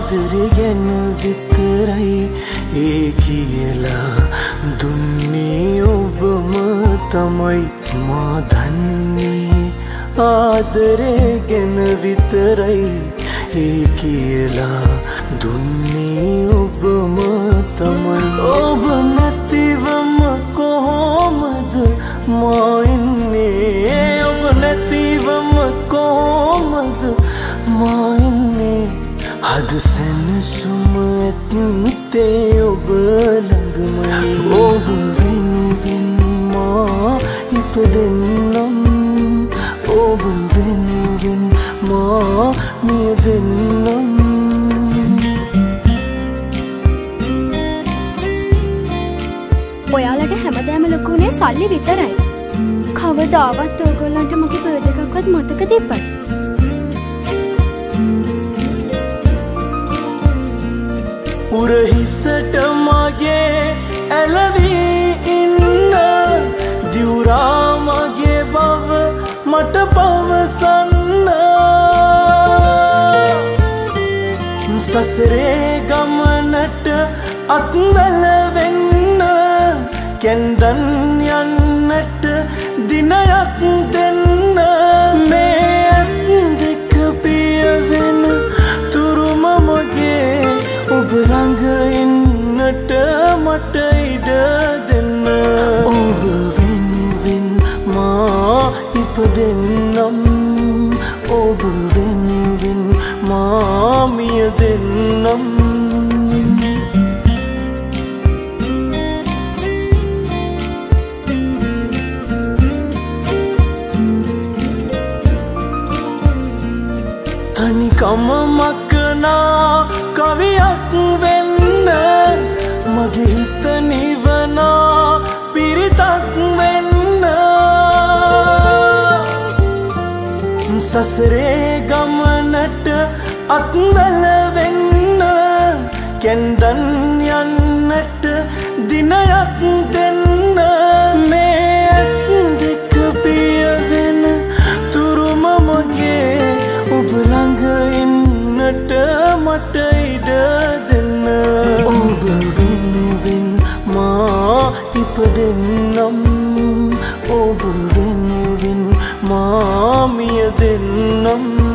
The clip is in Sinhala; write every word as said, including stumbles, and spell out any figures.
ಆದರಿಗೆನ ವಿಕ್ರೈ ಏಕಿಯಲ ದುನ್ನಿಯೋಬ ಮತಮೈ ಮಾಧನ್ನಿ ಆದರಿಗೆನ ವಿತರೈ ಏಕಿಯಲ ದುನ್ನಿಯೋಬ ಮತಮೈ ಒಬನತಿವಮ ಕೋಮದ ಮಾಯಿನ್ನೆ ಒಬನತಿವಮ ಕೋಮದ ಮಾಯಿನ್ನೆ हद सन सुमते ओब लगमई ओब विन विन माँ इपदिनम ओब विन विन माँ मियदिनम ඔයාලට හැමදාම ලොකු උනේ සල්ලි විතරයි කවදාවත් ඔයගොල්ලන්ට මගේ බර්ත් එකක්වත් මතක දෙපයි उरहिसट मागे एलवी इन्ना दिउरा मागे बव मट पवसन्ना ससरे गमनट अत्मल वेन्ना केंदन यन्नट दिनयक देन्ना मे असंदक पियवेन तुरुम मागे ඔබ ළඟ ඉන්නට මට ඉඩ දෙන්න ඔබ වින් වින් මා ඉපදෙන්නම් ඔබ වින් වින් මා මියදෙන්නම් තනිකම මකනා කවියක් වෙන්න මගේ හිත නිවන පිරිතක් වෙන්න සසරේ ගමනට අත්වල වෙන්න කෙන්දන් යන්නට දිනයක් දෙන්න මේ ඇස් දෙක පිය වෙන තුරුම මගේ ඔබ ළඟ ඉන්නට මට ඉපදෙන්නම් ඔබ වෙනුවෙන් මා මියදෙන්නම්